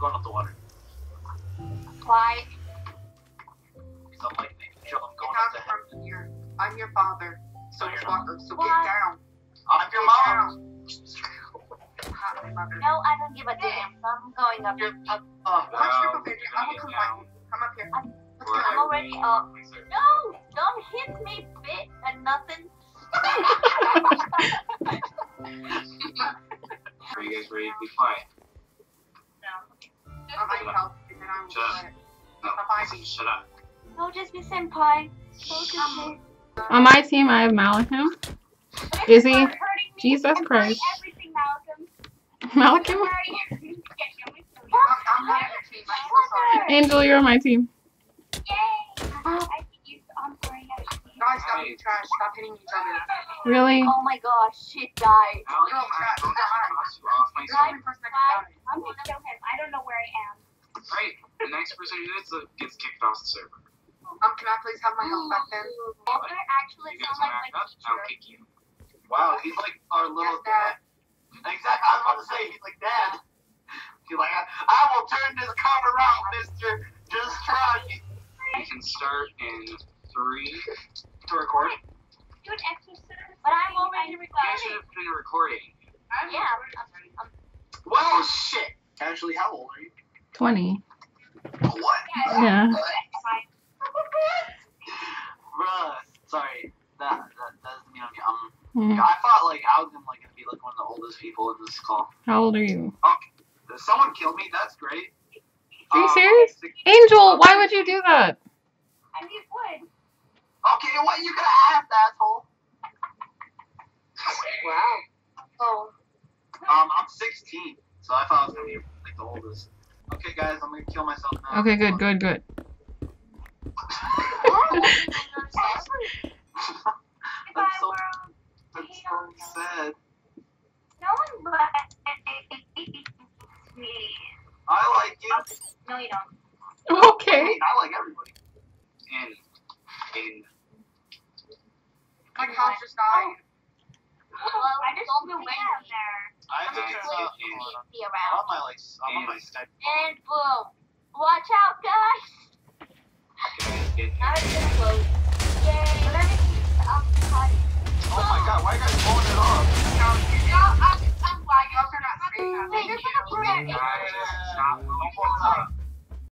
going up the water. Why? Because I'm like making sure I'm going up the head. Here. I'm your father, so you're walker, so what? Get down. I'm your mom. No, I don't give a damn. I'm going up. Come up here. I'm already up. No, don't hit me, bitch, and nothing. Are you guys ready to be quiet? No. I might help, and then I'm going to be shut up. No, just be senpai. On my team, I have Malcolm. Izzy. Jesus Christ. Malcolm? Angel, you're on my team. Yay! I think I'm sorry. Guys, stop being trash. Stop hitting each other. Really? Oh my gosh, shit, guys. I'm gonna kill him. I don't know where I am. Right. The next person who gets kicked off the server. Can I please have my help back then? Actually, you guys are like my teacher. I'll kick you. Wow, he's like our little dad. Exactly, I was about to say, he's like, Dad. He's like, I will turn this car around, mister. Just try. You can start in 3 to record. Do an exercise. But I'm already recording. You should have been recording. Yeah. Well, shit. Actually, how old are you? 20. What? Yeah. Bruh, sorry. That doesn't mean I'm. I thought like I was gonna be like one of the oldest people in this call. How old are you? Oh, someone killed me. That's great. Are you serious, Angel? Why would you do that? I need wood. Okay, what you gonna ask, asshole? Wow. Oh. I'm 16, so I thought I was gonna be like the oldest. Okay, guys, I'm gonna kill myself now. Okay, good, good, good. That's so sad. No one likes me. I like you. No, you don't. Okay. I like everybody. And my house just died. Well, I just don't know when I'm there. I'm just like, be around. I'm on my Skype. And boom. Watch out, guys. Okay, now it's gonna close. Yay. Let me keep up the party. Oh my god, why are you guys blowing it off? No, I'm why y'all are not safe. They're gonna break it.